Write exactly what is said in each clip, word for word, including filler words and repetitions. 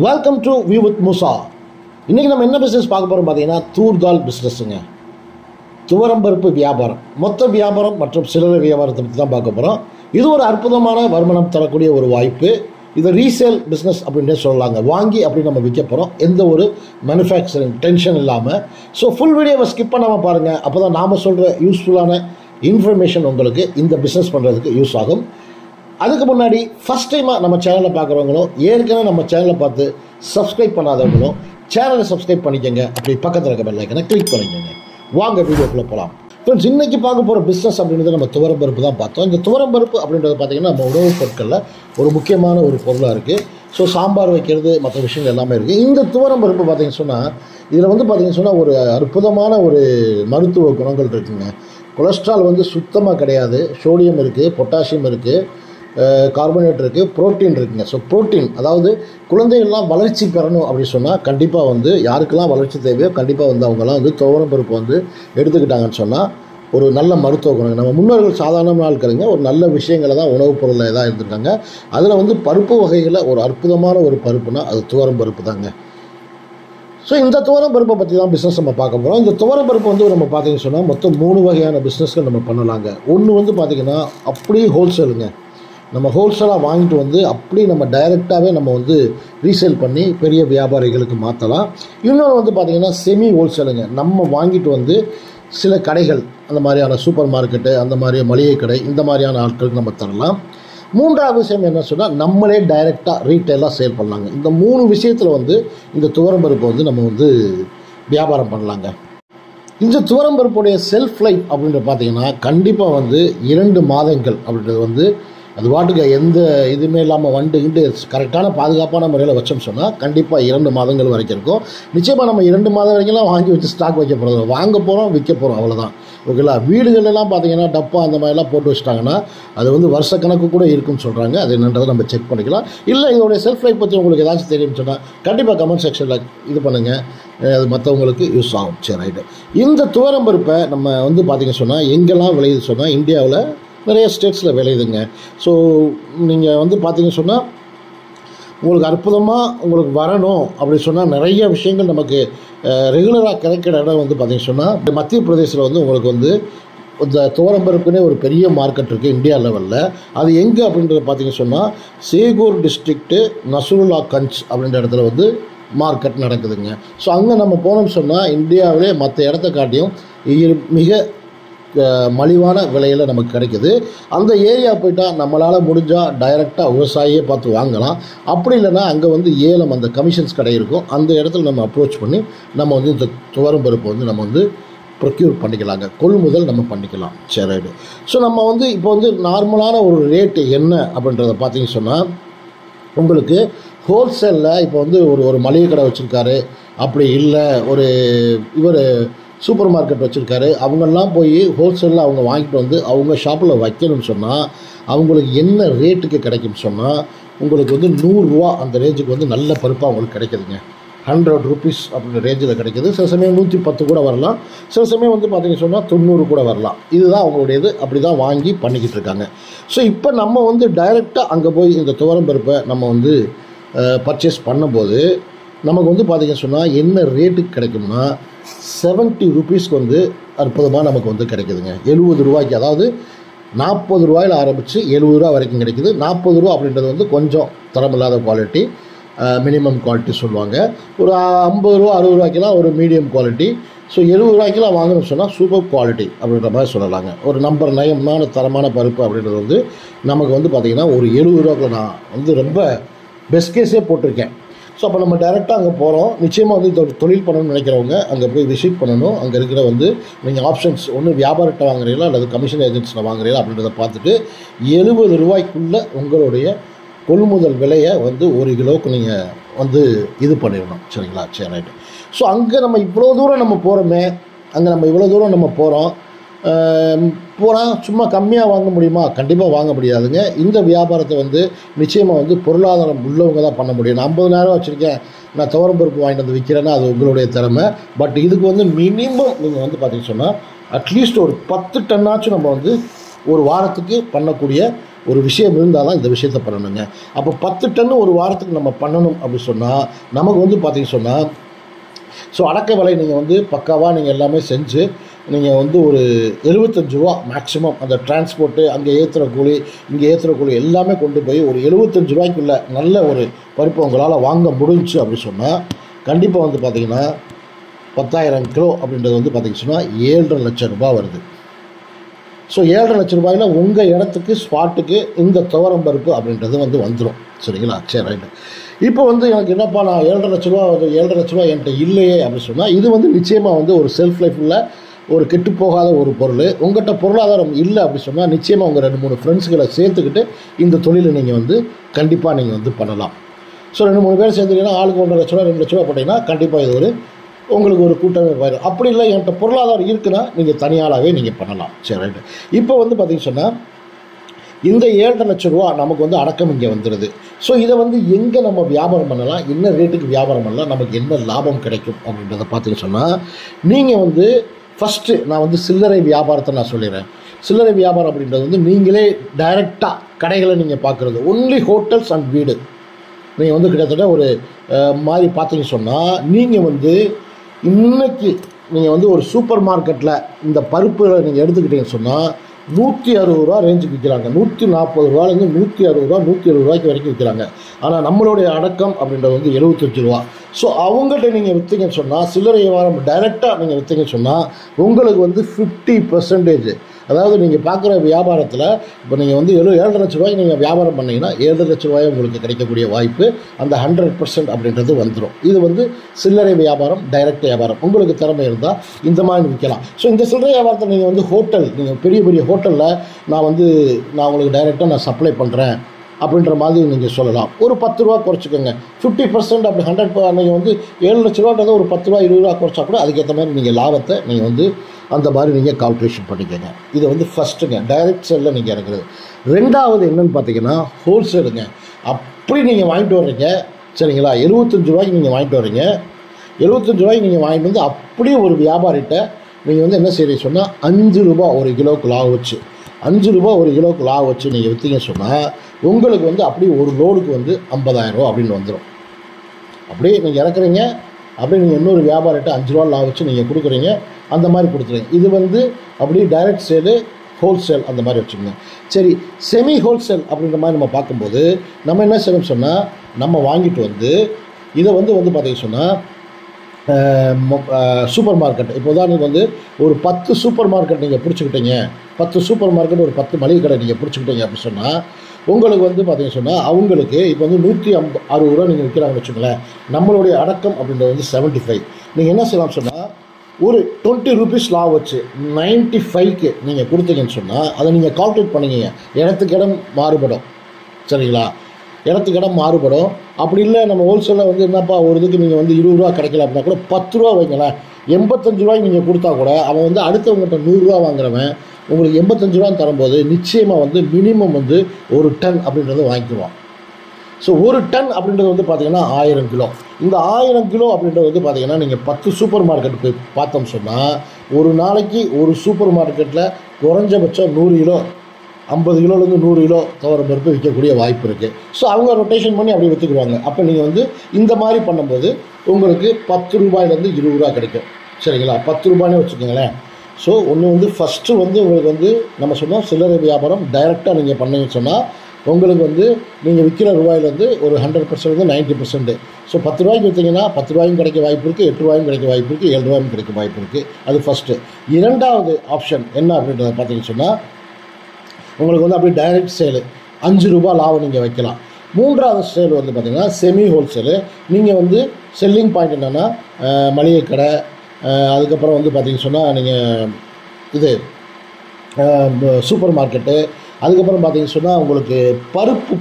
Welcome to View with Moosa. இன்னைக்கு நம்ம என்ன business பார்க்க போறோம் பாத்தீங்கன்னா தூர் தால் பிசினஸ்ங்க. துவரம் பருப்பு வியாபாரம், மொத்த வியாபாரம் மற்றும் சில்லறை வியாபாரத்தை பத்தி தான் பார்க்க போறோம். இது ஒரு அற்புதமான வருமானம் தரக்கூடிய ஒரு வாய்ப்பு. இது ரீசேல் business அப்படினே சொல்லலாங்க. வாங்கி அப்படி நம்ம விற்க போறோம். எந்த ஒரு manufacturing டென்ஷன் இல்லாம. சோ full வீடியோவை ஸ்கிப் பண்ணாம பாருங்க. அப்பதான் நாம சொல்ற யூஸ்ஃபுல்லான இன்ஃபர்மேஷன் உங்களுக்கு இந்த business பண்றதுக்கு யூஸ் ஆகும். அதுக்கு முன்னாடி first time நம்ம சேனலை பார்க்குறவங்களோ ஏற்கனவே நம்ம சேனலை பார்த்து சப்ஸ்கிரைப் பண்ணாதவங்களோ சேனலை சப்ஸ்கிரைப் பண்ணிக்கங்க. அப்படி பக்கத்தில் இருக்க பெல் ஐக்கனை கிளிக் பண்ணிக்கங்க. வாங்க வீடியோக்குள்ளே போகலாம். ஃப்ரெண்ட்ஸ், இன்றைக்கி பார்க்க போகிற பிஸ்னஸ் அப்படின்றது நம்ம துவரம் பருப்பு தான் பார்த்தோம். இந்த துவரம் பருப்பு அப்படின்றது பார்த்திங்கன்னா நம்ம உணவுப் பொருட்களில் ஒரு முக்கியமான ஒரு பொருளாக இருக்குது. ஸோ சாம்பார் வைக்கிறது மற்ற விஷயங்கள் எல்லாமே இருக்குது. இந்த துவரம் பருப்பு பார்த்திங்கன்னு சொன்னால் இதில் வந்து பார்த்திங்கன்னு சொன்னால் ஒரு அற்புதமான ஒரு மருத்துவ குணங்கள் இருக்குதுங்க. கொலஸ்ட்ரால் வந்து சுத்தமாக கிடையாது. சோடியம் இருக்குது, பொட்டாசியம் இருக்குது, கார்போஹைட்ரேட் இருக்குது, ப்ரோட்டீன் இருக்குதுங்க. ஸோ ப்ரோட்டீன் அதாவது குழந்தைகள்லாம் வளர்ச்சி பெறணும் அப்படின்னு சொன்னால் கண்டிப்பாக வந்து யாருக்கெல்லாம் வளர்ச்சி தேவையோ கண்டிப்பாக வந்து அவங்கெல்லாம் வந்து துவரம் பருப்பு வந்து எடுத்துக்கிட்டாங்கன்னு சொன்னால் ஒரு நல்ல மருத்துவ குணம். நம்ம முன்னோர்கள் சாதாரண ஆட்களுங்க ஒரு நல்ல விஷயங்களை தான் உணவுப் பொருளில் இதாக எடுத்துருக்காங்க. அதில் வந்து பருப்பு வகையில் ஒரு அற்புதமான ஒரு பருப்புனால் அது துவரம் பருப்பு தாங்க. ஸோ இந்த துவரம் பருப்பை பற்றி தான் பிஸ்னஸ் நம்ம பார்க்க போகிறோம். இந்த துவரம் பருப்பு வந்து நம்ம பார்த்திங்கன்னு சொன்னால் மொத்தம் மூணு வகையான பிஸ்னஸ்கள் நம்ம பண்ணலாங்க. ஒன்று வந்து பார்த்திங்கன்னா அப்படியே ஹோல்சேலுங்க. நம்ம ஹோல்சேலாக வாங்கிட்டு வந்து அப்படி நம்ம டைரெக்டாகவே நம்ம வந்து ரீசேல் பண்ணி பெரிய வியாபாரிகளுக்கு மாற்றலாம். இன்னொன்று வந்து பார்த்திங்கன்னா செமி ஹோல்சேலுங்க. நம்ம வாங்கிட்டு வந்து சில கடைகள், அந்த மாதிரியான சூப்பர் மார்க்கெட்டு, அந்த மாதிரி மளிகை கடை, இந்த மாதிரியான ஆட்களுக்கு நம்ம தரலாம். மூன்றாவது விஷயம் என்ன சொன்னால் நம்மளே டைரெக்டாக ரீட்டெயிலாக சேல் பண்ணலாங்க. இந்த மூணு விஷயத்தில் வந்து இந்த துவரம் பருப்பை வந்து நம்ம வந்து வியாபாரம் பண்ணலாங்க. இந்த துவரம் பருப்புடைய செல்ஃப் லைஃப் அப்படின்றது பார்த்திங்கன்னா கண்டிப்பாக வந்து இரண்டு மாதங்கள் அப்படின்றது வந்து அது வாட்டுக்கு எந்த இதுவுமே இல்லாமல் வண்டுகிட்டு கரெக்டான பாதுகாப்பான முறையில் வச்சோம்னு சொன்னால் கண்டிப்பாக இரண்டு மாதங்கள் வரைக்கும் இருக்கும். நிச்சயமாக நம்ம இரண்டு மாதம் வரைக்கும்லாம் வாங்கி வச்சு ஸ்டாக் வைக்க போகிறது, வாங்க போகிறோம் விற்க போகிறோம், அவ்வளோதான். ஓகேங்களா? வீடுகளெல்லாம் பார்த்திங்கன்னா டப்பா அந்த மாதிரிலாம் போட்டு வச்சுட்டாங்கன்னா அது வந்து வருஷ கணக்கு கூட இருக்குன்னு சொல்கிறாங்க. அது என்னன்றதை நம்ம செக் பண்ணிக்கலாம். இல்லை இதோடைய செல்ஃப் லைஃப் பற்றி உங்களுக்கு ஏதாச்சும் தெரியும்னு சொன்னால் கண்டிப்பாக கமெண்ட் செக்ஷனில் இது பண்ணுங்கள். அது மற்றவங்களுக்கு யூஸ் ஆகும். சரி, ரைட்டு. இந்த துவரம் பருப்பை நம்ம வந்து பார்த்திங்க சொன்னால் எங்கெல்லாம் விளையுது சொன்னால் இந்தியாவில் நிறைய ஸ்டேட்ஸில் விளையுதுங்க. ஸோ நீங்கள் வந்து பார்த்தீங்கன்னு சொன்னால் உங்களுக்கு அற்புதமாக உங்களுக்கு வரணும் அப்படின்னு சொன்னால் நிறைய விஷயங்கள் நமக்கு ரெகுலராக கிடைக்கிற இடம் வந்து பார்த்திங்கன்னு சொன்னால் மத்திய பிரதேசத்தில் வந்து உங்களுக்கு வந்து இந்த துவரம் பருப்புனே ஒரு பெரிய மார்க்கெட் இருக்குது இந்தியா லெவலில். அது எங்கே அப்படின்றது பார்த்திங்கன்னு சொன்னால் சேகூர் டிஸ்ட்ரிக்ட்டு நசுருல்லா கஞ்ச் அப்படின்ற இடத்துல வந்து மார்க்கெட் நடக்குதுங்க. ஸோ அங்கே நம்ம போனோம்னு சொன்னால் இந்தியாவிலே மற்ற இடத்த காட்டியும் மிக மலிவான விலையில் நமக்கு கிடைக்குது. அந்த ஏரியா போயிட்டால் நம்மளால் முடிஞ்சால் டைரெக்டாக விவசாயியே பார்த்து வாங்கலாம். அப்படி இல்லைன்னா அங்கே வந்து ஏலம் அந்த கமிஷன்ஸ் கடை இருக்கும். அந்த இடத்துல நம்ம அப்ரோச் பண்ணி நம்ம வந்து இந்த துவரம் பருப்பு வந்து நம்ம வந்து ப்ரொக்யூர் பண்ணிக்கலாங்க. கொள்முதல் நம்ம பண்ணிக்கலாம். சரி. ஸோ நம்ம வந்து இப்போ வந்து நார்மலான ஒரு ரேட்டு என்ன அப்படின்றத பார்த்திங்கன்னு சொன்னால் உங்களுக்கு ஹோல்சேலில் இப்போ வந்து ஒரு ஒரு மளிகை கடை வச்சுருக்காரு, அப்படி இல்லை ஒரு இவர் சூப்பர் மார்க்கெட் வச்சுருக்காரு, அவங்கெல்லாம் போய் ஹோல்சேலில் அவங்க வாங்கிட்டு வந்து அவங்க ஷாப்பில் வைக்கணும்னு சொன்னால் அவங்களுக்கு என்ன ரேட்டுக்கு கிடைக்கும்னு சொன்னால் உங்களுக்கு வந்து நூறுரூவா அந்த ரேஞ்சுக்கு வந்து நல்ல பருப்பாக அவங்களுக்கு கிடைக்குதுங்க. ஹண்ட்ரட் ருபீஸ் அப்படின்ற ரேஞ்சில் கிடைக்கிது. சில சமயம் நூற்றி பத்து கூட வரலாம். சில சமயம் வந்து பார்த்திங்கன்னு சொன்னால் தொண்ணூறு கூட வரலாம். இதுதான் அவங்களுடையது. அப்படி தான் வாங்கி பண்ணிக்கிட்டு இருக்காங்க. ஸோ இப்போ நம்ம வந்து டைரெக்டாக அங்கே போய் இந்த துவரம் பருப்பை நம்ம வந்து பர்ச்சேஸ் பண்ணும்போது நமக்கு வந்து பார்த்திங்கன்னு சொன்னால் என்ன ரேட்டுக்கு கிடைக்கும்னா செவன்ட்டி ருபீஸ்க்கு வந்து அற்புதமாக நமக்கு வந்து கிடைக்குதுங்க. எழுபது ரூபாய்க்கு, அதாவது நாற்பது ரூபாயில் ஆரம்பித்து எழுபது ரூபா வரைக்கும் கிடைக்குது. நாற்பது ரூபா அப்படின்றது வந்து கொஞ்சம் தரமில்லாத குவாலிட்டி, மினிமம் குவாலிட்டி சொல்லுவாங்க. ஒரு ஐம்பது ரூபா அறுபது ரூபாய்க்கெலாம் ஒரு மீடியம் குவாலிட்டி. ஸோ எழுபது ரூபாய்க்கெலாம் வாங்கணும்னு சொன்னால் சூப்பர் குவாலிட்டி அப்படின்ற மாதிரி சொல்லலாங்க. ஒரு நம்பர் நயமான தரமான பருப்பு அப்படின்றது வந்து நமக்கு வந்து பார்த்திங்கன்னா ஒரு எழுபது ரூபாய்க்குள்ள நான் வந்து ரொம்ப பெஸ்ட் கேஸே போட்டிருக்கேன். ஸோ அப்போ நம்ம டைரெக்டாக அங்கே போகிறோம். நிச்சயமாக வந்து இதோட தொழில் பண்ணணும்னு நினைக்கிறவங்க அங்கே போய் விசிட் பண்ணணும். அங்கே இருக்கிற வந்து நீங்கள் ஆப்ஷன்ஸ் ஒன்று வியாபாரத்தை வாங்குறீங்களா அல்லது கமிஷன் ஏஜென்ட்ஸில் வாங்குறீங்களா அப்படின்றத பார்த்துட்டு எழுபது ரூபாய்க்குள்ளே உங்களுடைய கொள்முதல் விலையை வந்து ஒரு கிலோவுக்கு நீங்கள் வந்து இது பண்ணிடணும். சரிங்களா? சரி, ரைட்டு. ஸோ அங்கே நம்ம இவ்வளோ தூரம் நம்ம போகிறோமே, அங்கே நம்ம இவ்வளோ தூரம் நம்ம போகிறோம். போனால் சும்மா கம்மியாக வாங்க முடியுமா? கண்டிப்பாக வாங்க முடியாதுங்க. இந்த வியாபாரத்தை வந்து நிச்சயமாக வந்து பொருளாதாரம் உள்ளவங்க தான் பண்ண முடியும். நான் ஐம்பதாயிரரூவா வச்சுருக்கேன், நான் துவரம் பருப்பு வாங்கிட்டு வந்து விற்கிறேன்னா அது உங்களுடைய திறமை. பட் இதுக்கு வந்து மினிமம் நீங்கள் வந்து பார்த்திங்கன்னு சொன்னால் அட்லீஸ்ட் ஒரு பத்து டன்னாச்சும் நம்ம வந்து ஒரு வாரத்துக்கு பண்ணக்கூடிய ஒரு விஷயம் இருந்தால் தான் இந்த விஷயத்தை பண்ணணுங்க. அப்போ பத்து டன்னு ஒரு வாரத்துக்கு நம்ம பண்ணணும் அப்படின்னு சொன்னால் நமக்கு வந்து பார்த்திங்க சொன்னால் ஸோ அடக்க விலை நீங்கள் வந்து பக்காவாக நீங்கள் எல்லாமே செஞ்சு நீங்கள் வந்து ஒரு எழுபத்தஞ்சு ரூபா மேக்ஸிமம் அந்த டிரான்ஸ்போர்ட்டு அங்கே ஏற்றுற கூலி இங்கே ஏற்றுற கூலி எல்லாமே கொண்டு போய் ஒரு எழுபத்தஞ்சு ரூபாய்க்குள்ள நல்ல ஒரு பருப்பு உங்களால் வாங்க முடிஞ்சு அப்படின்னு சொன்னால் கண்டிப்பாக வந்து பார்த்திங்கன்னா பத்தாயிரம் கிலோ அப்படின்றது வந்து பார்த்திங்க சொன்னால் ஏழரை லட்சம் ரூபாய் வருது. ஸோ ஏழரை லட்சம் ரூபாயில் உங்கள் இடத்துக்கு ஸ்பாட்டுக்கு இந்த துவரம் பருப்பு அப்படின்றது வந்து வந்துடும். சரிங்களா? சரி, ரைட்டு. இப்போ வந்து எனக்கு என்னப்பா நான் ஏழரை லட்ச ரூபா ஏழரை லட்ச ரூபா என்கிட்ட இல்லையே அப்படின்னு சொன்னால் இது வந்து நிச்சயமாக வந்து ஒரு செல்ஃப் லைஃப்பில் ஒரு கெட்டு போகாத ஒரு பொருள். உங்கள்கிட்ட பொருளாதாரம் இல்லை அப்படின்னு சொன்னால் நிச்சயமாக உங்கள் ரெண்டு மூணு ஃப்ரெண்ட்ஸுகளை சேர்த்துக்கிட்டு இந்த தொழிலை நீங்கள் வந்து கண்டிப்பாக நீங்கள் வந்து பண்ணலாம். ஸோ ரெண்டு மூணு பேர் சேர்த்துக்கிட்டீங்கன்னா ஆளுக்கு ஒன்றரை லட்ச ரூபா ரெண்டு லட்ச ரூபா போட்டிங்கன்னா கண்டிப்பாக இது ஒரு உங்களுக்கு ஒரு கூட்டமைப்பு ஆயிடும். அப்படி இல்லை என்கிட்ட பொருளாதாரம் இருக்குன்னா நீங்கள் தனியாளாகவே நீங்கள் பண்ணலாம். சரி, ரைட்டு. இப்போ வந்து பார்த்திங்க சொன்னால் இந்த ஏழரை லட்சம் ரூபா நமக்கு வந்து அடக்கம் இங்கே வந்துடுது. ஸோ இதை வந்து எங்கே நம்ம வியாபாரம் பண்ணலாம், என்ன ரேட்டுக்கு வியாபாரம் பண்ணலாம், நமக்கு என்ன லாபம் கிடைக்கும் அப்படின்றத பார்த்திங்க சொன்னால் நீங்கள் வந்து ஃபஸ்ட்டு நான் வந்து சில்லறை வியாபாரத்தை நான் சொல்லிடுறேன். சில்லறை வியாபாரம் அப்படின்றது வந்து நீங்களே டைரெக்டாக கடைகளை நீங்கள் பார்க்குறது ஒன்லி ஹோட்டல்ஸ் அண்ட் வீடு. நீங்கள் வந்து கிட்டத்தட்ட ஒரு மாதிரி பார்த்திங்க சொன்னால் நீங்கள் வந்து இன்றைக்கி நீங்கள் வந்து ஒரு சூப்பர் மார்க்கெட்டில் இந்த பருப்புகளை நீங்கள் எடுத்துக்கிட்டீங்கன்னு சொன்னால் நூற்றி அறுபது ரூபா ரேஞ்சுக்கு விற்கிறாங்க. நூற்றி நாற்பது ரூபாலேருந்து நூற்றி அறுபது ரூபா நூற்றி எழுபது ரூபாய்க்கு வரைக்கும் விற்கிறாங்க. ஆனால் நம்மளுடைய அடக்கம் அப்படின்றது வந்து எழுபத்தஞ்சு ரூபா. ஸோ அவங்கள்ட்ட நீங்கள் விற்றுங்கன்னு சொன்னால் சில்லறை வியாபாரம் டைரெக்டாக நீங்கள் விற்றுங்கன்னு சொன்னால் உங்களுக்கு வந்து ஃபிஃப்டி பெர்சன்டேஜ் அதாவது நீங்கள் பார்க்குற வியாபாரத்தில் இப்போ நீங்கள் வந்து எழு ஏழு லட்ச ரூபாய்க்கு நீங்கள் வியாபாரம் பண்ணிங்கன்னா ஏழு லட்ச ரூபாய் உங்களுக்கு கிடைக்கக்கூடிய வாய்ப்பு அந்த ஹண்ட்ரட் பர்சன்ட் அப்படின்றது வந்துடும். இது வந்து சில்லறை வியாபாரம், டைரெக்ட் வியாபாரம். உங்களுக்கு திறமை இருந்தால் இந்த மாதிரி விற்கலாம். ஸோ இந்த சில்லறை வியாபாரத்தை நீங்கள் வந்து ஹோட்டல் நீங்கள் பெரிய பெரிய ஹோட்டலில் நான் வந்து நான் உங்களுக்கு டைரெக்டாக நான் சப்ளை பண்ணுறேன் அப்படின்ற மாதிரி நீங்கள் சொல்லலாம். ஒரு பத்து ரூபா குறைச்சிக்கோங்க, ஃபிஃப்டி பர்சன்ட் அப்படி ஹண்ட்ரட் நீங்கள் வந்து ஏழு லட்ச ரூபான்றதை ஒரு பத்து ரூபா இருபது ரூபா குறைச்சா கூட அதுக்கேற்ற மாதிரி நீங்கள் லாபத்தை நீங்கள் வந்து அந்த மாதிரி நீங்கள் கால்குலேஷன் பண்ணிக்கோங்க. இது வந்து ஃபஸ்ட்டுங்க டைரெக்ட் சேலில் நீங்கள் இறங்குறது. ரெண்டாவது என்னென்னு பார்த்தீங்கன்னா ஹோல்சேலுங்க. அப்படி நீங்கள் வாங்கிட்டு வர்றீங்க. சரிங்களா? எழுபத்தஞ்சு ரூபாய்க்கு நீங்கள் வாங்கிட்டு வர்றீங்க. எழுபத்தஞ்சு ரூபாய்க்கு நீங்கள் வாங்கிட்டு வந்து அப்படியே ஒரு வியாபாரிகிட்ட நீங்கள் வந்து என்ன செய்கிறீங்க சொன்னால் அஞ்சு ரூபா ஒரு கிலோவுக்கு லாபம் வச்சு அஞ்சு ரூபா ஒரு கிலோவுக்கு லாபம் வச்சு நீங்கள் விற்றீங்கன்னு சொன்னால் உங்களுக்கு வந்து அப்படியே ஒரு லோடுக்கு வந்து ஐம்பதாயிரம் ரூபா அப்படின்னு வந்துடும். அப்படியே நீங்கள் இறக்குறீங்க. அப்படியே நீங்கள் இன்னொரு வியாபாரிகிட்ட அஞ்சு ரூபா லாபம் வச்சு நீங்கள் கொடுக்குறீங்க. அந்த மாதிரி கொடுத்துருங்க. இது வந்து அப்படியே டைரெக்ட் சேலு, ஹோல்சேல் அந்த மாதிரி வச்சுக்கோங்க. சரி, செமி ஹோல்சேல் அப்படின்ற மாதிரி நம்ம பார்க்கும்போது நம்ம என்ன செய்யணும் சொன்னால் நம்ம வாங்கிட்டு வந்து இதை வந்து வந்து பார்த்திங்க சொன்னால் சூப்பர் மார்க்கெட் இப்போ உதாரணத்துக்கு வந்து ஒரு பத்து சூப்பர் மார்க்கெட் நீங்கள் பிடிச்சிக்கிட்டீங்க, பத்து சூப்பர் மார்க்கெட் ஒரு பத்து மளிகை கடை நீங்கள் பிடிச்சிக்கிட்டீங்க அப்படின்னு சொன்னால் உங்களுக்கு வந்து பார்த்திங்க சொன்னால் அவங்களுக்கு இப்போ வந்து நூற்றி ஐம்ப அறுபது ரூபா நீங்கள் விற்கிறாங்கன்னு வச்சுக்கோங்களேன். நம்மளுடைய அடக்கம் அப்படின்றது வந்து செவன்ட்டி ஃபைவ். நீங்கள் என்ன செய்யலாம் சொன்னால் ஒரு டுவெண்ட்டி ருபீஸ் லாபம் வச்சு நைன்ட்டி ஃபைவ்க்கு நீங்கள் கொடுத்தீங்கன்னு சொன்னால் அதை நீங்கள் கால்குலேட் பண்ணிக்கிங்க. இடத்துக்கு இடம் மாறுபடும். சரிங்களா? இடத்துக்கு இடம் மாறுபடும். அப்படி இல்லை நம்ம ஹோல்சேலில் வந்து என்னப்பா ஒரு இதுக்கு நீங்கள் வந்து இருபது ரூபா கிடைக்கல அப்படின்னா கூட பத்து ரூபா வைங்களேன். எண்பத்தஞ்சு ரூபாய்க்கு நீங்கள் கொடுத்தா கூட அவன் வந்து அடுத்தவங்ககிட்ட நூறுரூவா வாங்குறவன் உங்களுக்கு எண்பத்தஞ்சு ரூபான்னு தரும்போது நிச்சயமாக வந்து மினிமம் வந்து ஒரு டன் அப்படின்றத வாங்கிக்குவான். ஸோ ஒரு டன் அப்படின்றது வந்து பார்த்திங்கன்னா ஆயிரம் கிலோ. இந்த ஆயிரம் கிலோ அப்படின்றது வந்து பார்த்திங்கன்னா நீங்கள் பத்து சூப்பர் மார்க்கெட் போய் பார்த்தோம் சொன்னால் ஒரு நாளைக்கு ஒரு சூப்பர் மார்க்கெட்டில் குறைஞ்சபட்சம் நூறு கிலோ ஐம்பது கிலோலேருந்து நூறு கிலோ துவரம் பருப்பு விற்கக்கூடிய வாய்ப்பு இருக்குது. ஸோ அவங்க ரொட்டேஷன் பண்ணி அப்படி விற்றுக்குவாங்க. அப்போ நீங்கள் வந்து இந்த மாதிரி பண்ணும்போது உங்களுக்கு பத்து ரூபாயிலேருந்து இருபது ரூபா கிடைக்கும். சரிங்களா? பத்து ரூபாய்னே வச்சுக்கோங்களேன். ஸோ ஒன்று வந்து ஃபஸ்ட்டு வந்து உங்களுக்கு வந்து நம்ம சொன்னோம் சில்லறை வியாபாரம் டைரெக்டாக நீங்கள் பண்ணிங்கன்னு சொன்னால் உங்களுக்கு வந்து நீங்கள் விற்கிற ரூபாயிலேருந்து ஒரு ஹண்ட்ரட் பர்சன்ட் வந்து நைன்ட்டி பர்சன்ட்டு. ஸோ பத்து ரூபாய்க்கு விற்றிங்கன்னா பத்து ரூபாயும் கிடைக்க வாய்ப்பு இருக்குது, எட்டு ரூபாயும் கிடைக்க வாய்ப்பு இருக்குது, ஏழு ரூபாயும் கிடைக்க வாய்ப்பு இருக்குது. அது ஃபஸ்ட்டு. இரண்டாவது ஆப்ஷன் என்ன அப்படின்றத பார்த்தீங்கன்னு சொன்னால் உங்களுக்கு வந்து அப்படியே டைரெக்ட் சேலு அஞ்சு ரூபா லாபம் நீங்கள் வைக்கலாம். மூன்றாவது சேல் வந்து பார்த்திங்கன்னா செமி ஹோல்சேலு. நீங்கள் வந்து செல்லிங் பாயிண்ட் என்னென்னா மளிகை கடை, அதுக்கப்புறம் வந்து பார்த்திங்கன்னு சொன்னால் நீங்கள் இது சூப்பர் மார்க்கெட்டு, அதுக்கப்புறம் பார்த்திங்கன்னு சொன்னால் உங்களுக்கு பருப்பு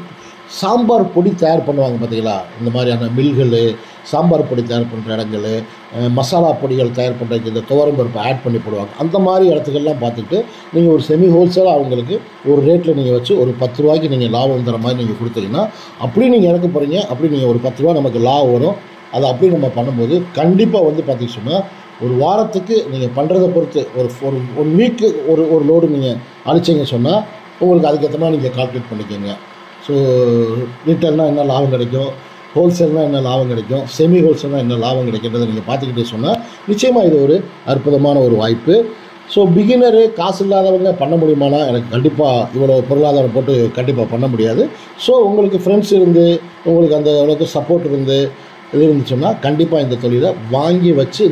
சாம்பார் பொடி தயார் பண்ணுவாங்க பார்த்திங்களா, இந்த மாதிரியான மில்கள் சாம்பார் பொடி தயார் பண்ணுற இடங்கள், மசாலா பொடிகள் தயார் பண்ணுறதுக்கு இந்த துவரம் பருப்பு ஆட் பண்ணி போடுவாங்க. அந்த மாதிரி இடத்துக்கெல்லாம் பார்த்துட்டு நீங்கள் ஒரு செமி ஹோல்சேலாக அவங்களுக்கு ஒரு ரேட்டில் நீங்கள் வச்சு ஒரு பத்து ரூபாய்க்கு நீங்கள் லாபம் தர மாதிரி நீங்கள் கொடுத்தீங்கன்னா அப்படி நீங்கள் இறக்க போகிறீங்க. அப்படி நீங்கள் ஒரு பத்து ரூபா நமக்கு லாபம் வரும். அதை அப்படி நம்ம பண்ணும்போது கண்டிப்பாக வந்து பார்த்திங்க சொன்னால் ஒரு வாரத்துக்கு நீங்கள் பண்ணுறதை பொறுத்து ஒரு ஒரு ஒன் வீக்கு ஒரு ஒரு லோடு நீங்கள் அழிச்சிங்க சொன்னால் உங்களுக்கு அதுக்கேற்ற மாதிரி நீங்கள் கால்குலேட் பண்ணிக்கோங்க. ஸோ ரீட்டெயில்னால் என்ன லாபம் கிடைக்கும், ஹோல்சேல்னால் என்ன லாபம் கிடைக்கும், செமி ஹோல்சேல்னால் என்ன லாபம் கிடைக்கின்றதை நீங்கள் பார்த்துக்கிட்டே சொன்னால் நிச்சயமாக இது ஒரு அற்புதமான ஒரு வாய்ப்பு. ஸோ பிகினரு காசு இல்லாதவங்க பண்ண முடியுமானா, எனக்கு கண்டிப்பாக இவ்வளோ பொருளாதாரம் போட்டு கண்டிப்பாக பண்ண முடியாது. ஸோ உங்களுக்கு ஃப்ரெண்ட்ஸ் இருந்து உங்களுக்கு அந்த அளவுக்கு சப்போர்ட் இருந்து இது இருந்துச்சுன்னா கண்டிப்பாக இந்த தொழிலை வாங்கி வச்சு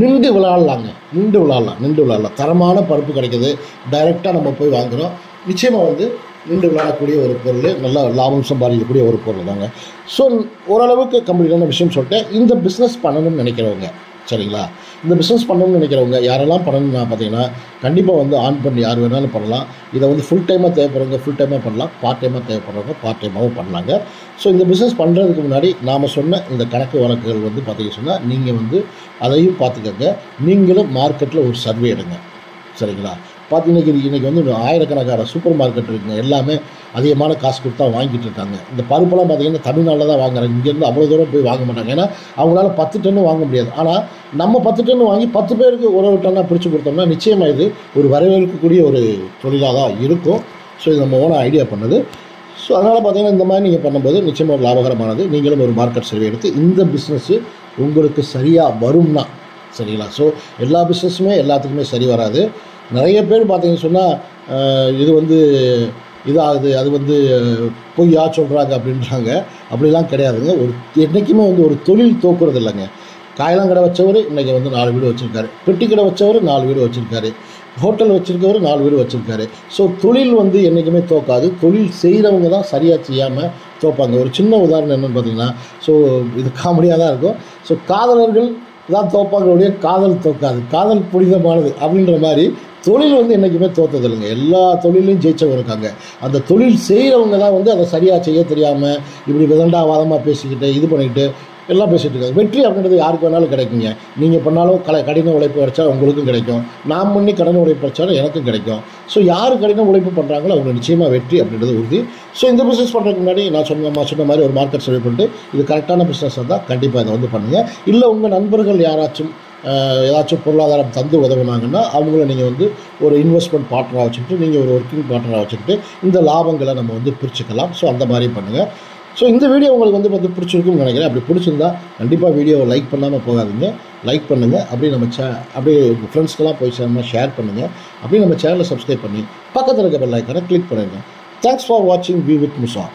நின்று விளையாடலாங்க நின்று விளையாடலாம் நின்று விளையாடலாம் தரமான பருப்பு கிடைக்கிது, டைரெக்டாக நம்ம போய் வாங்குகிறோம். நிச்சயமாக வந்து நின்று விளையாடக்கூடிய ஒரு பொருள், நல்லா லாபம் சம்பாதிக்கக்கூடிய ஒரு பொருள் தாங்க. ஸோ ஓரளவுக்கு கம்ப்ளீட்டான விஷயம் சொல்லிட்டேன். இந்த பிஸ்னஸ் பண்ணணும்னு நினைக்கிறவங்க, சரிங்களா, இந்த பிஸ்னஸ் பண்ணணும்னு நினைக்கிறவங்க யாரெல்லாம் பண்ணணும்னா பார்த்தீங்கன்னா கண்டிப்பாக வந்து ஆன் பண்ணி யார் வேணாலும் பண்ணலாம். இதை வந்து ஃபுல் டைமாக தேவைப்படுறவங்க ஃபுல் டைமாக பண்ணலாம், பார்ட் டைமாக தேவைப்படுறவங்க பார்ட் டைமாகவும் பண்ணலாங்க. ஸோ இந்த பிஸ்னஸ் பண்ணுறதுக்கு முன்னாடி நாம் சொன்ன இந்த கணக்கு வழக்குகள் வந்து பார்த்தீங்கன்னு சொன்னால் நீங்கள் வந்து அதையும் பார்த்துக்கங்க. நீங்களும் மார்க்கெட்டில் ஒரு சர்வே எடுங்க, சரிங்களா. பார்த்தீங்கன்னா இன்றைக்கி வந்து ஒரு ஆயிரக்கணக்கான சூப்பர் மார்க்கெட் இருக்குங்க, எல்லாமே அதிகமான காசு கொடுத்தா வாங்கிட்டு இருக்காங்க. இந்த பருப்பெல்லாம் பார்த்தீங்கன்னா தமிழ்நாட்டில் தான் வாங்குறாங்க, இங்கேருந்து அவ்வளோ தூரம் போய் வாங்க மாட்டாங்க, ஏன்னா அவங்களால பத்து டன்னு வாங்க முடியாது. ஆனால் நம்ம பத்து டன்னு வாங்கி பத்து பேருக்கு ஒரு ஒரு டன்னாக பிரித்து கொடுத்தோம்னா நிச்சயமாக இது ஒரு வரவேற்கக்கூடிய ஒரு தொழிலாக தான் இருக்கும். ஸோ இது நம்ம ஓனாக ஐடியா பண்ணுது. ஸோ அதனால் பார்த்தீங்கன்னா இந்த மாதிரி நீங்கள் பண்ணும்போது நிச்சயமாக ஒரு லாபகரமானது. நீங்களும் ஒரு மார்க்கெட் சர்வே எடுத்து இந்த பிஸ்னஸ்ஸு உங்களுக்கு சரியாக வரும்னா, சரிங்களா. ஸோ எல்லா பிஸ்னஸுமே எல்லாத்துக்குமே சரி வராது. நிறைய பேர் பார்த்தீங்கன்னு சொன்னால் இது வந்து இதாகுது, அது வந்து பொய்யா சொல்கிறாங்க அப்படின்றாங்க. அப்படிலாம் கிடையாதுங்க. ஒரு என்றைக்குமே வந்து ஒரு தொழில் தோக்குறது இல்லைங்க. காயலாங்கடை வச்சவர் இன்றைக்கி வந்து நாலு வீடு வச்சுருக்காரு, பெட்டி கடை வச்சவர் நாலு வீடு வச்சுருக்காரு, ஹோட்டல் வச்சுருக்கவர் நாலு வீடு வச்சுருக்காரு. ஸோ தொழில் வந்து என்றைக்குமே தோக்காது, தொழில் செய்கிறவங்க தான் சரியாக செய்யாமல் தோப்பாங்க. ஒரு சின்ன உதாரணம் என்னென்னு பார்த்தீங்கன்னா, ஸோ இது காமெடியாக தான் இருக்கும், ஸோ காதலர்கள் தான் தோப்பாங்களுடைய காதல் தோக்காது, காதல் புனிதமானது அப்படின்ற மாதிரி தொழில் வந்து என்றைக்குமே தோற்றது இல்லைங்க. எல்லா தொழிலையும் ஜெயிச்சவங்க இருக்காங்க. அந்த தொழில் செய்கிறவங்க தான் வந்து அதை சரியாக செய்ய தெரியாமல் இப்படி விதண்டாவாதமாக பேசிக்கிட்டு இது பண்ணிக்கிட்டு எல்லாம் பேசிகிட்டு இருக்காங்க. வெற்றி அப்படின்றது யாருக்கு வேணாலும் கிடைக்குங்க. நீங்கள் பண்ணாலும் கலை கடின உழைப்பு வச்சா உங்களுக்கும் கிடைக்கும், நான் பண்ணி கடன் உழைப்பு வச்சாலும் எனக்கும் கிடைக்கும். ஸோ யார் கடின உழைப்பு பண்ணுறாங்களோ அவங்க நிச்சயமாக வெற்றி அப்படின்றது உறுதி. ஸோ இந்த பிஸ்னஸ் பண்ணுறதுக்கு முன்னாடி நான் சொன்ன சொன்ன மாதிரி ஒரு மார்க்கெட் சர்வே பண்ணிட்டு இது கரெக்டான பிஸ்னஸாக தான் கண்டிப்பாக இதை வந்து பண்ணுங்கள். இல்லை உங்கள் நண்பர்கள் யாராச்சும் ஏதாச்சும் பொருளாதாரம் தந்து உதவுனாங்கன்னா அவங்கள நீங்கள் வந்து ஒரு இன்வெஸ்ட்மெண்ட் பார்ட்னராக வச்சுக்கிட்டு நீங்கள் ஒரு ஒர்க்கிங் பார்ட்னராக வச்சுக்கிட்டு இந்த லாபங்களை நம்ம வந்து பிரிச்சுக்கலாம். ஸோ அந்த மாதிரி பண்ணுங்கள். ஸோ இந்த வீடியோ உங்களுக்கு வந்து பார்த்து பிடிச்சிருக்குன்னு நினைக்கிறேன். அப்படி பிடிச்சிருந்தா கண்டிப்பாக வீடியோவை லைக் பண்ணாமல் போகாதீங்க, லைக் பண்ணுங்கள். அப்படியே நம்ம சே அப்படியே உங்கள் ஃப்ரெண்ட்ஸ்க்கெல்லாம் போய் சேரமாக ஷேர் பண்ணுங்கள். அப்படியே நம்ம சேனலை சப்ஸ்கிரைப் பண்ணி பக்கத்தில் இருக்க பெல் ஐக்கானை கிளிக் பண்ணுங்கள். தேங்க்ஸ் ஃபார் வாட்சிங் View with Moosa.